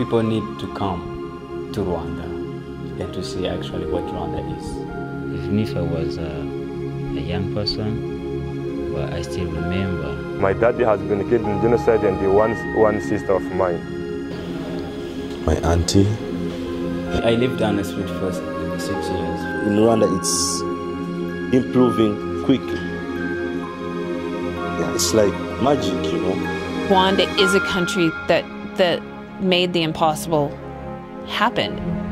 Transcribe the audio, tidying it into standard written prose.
people need to come to Rwanda and to see actually what Rwanda is. Even if I was a young person, but I still remember. My daddy has been killed in genocide and one sister of mine. My auntie. I lived down the street for 6 years. In Rwanda, it's improving quickly. Yeah, it's like magic, you know. Rwanda is a country that made the impossible happen.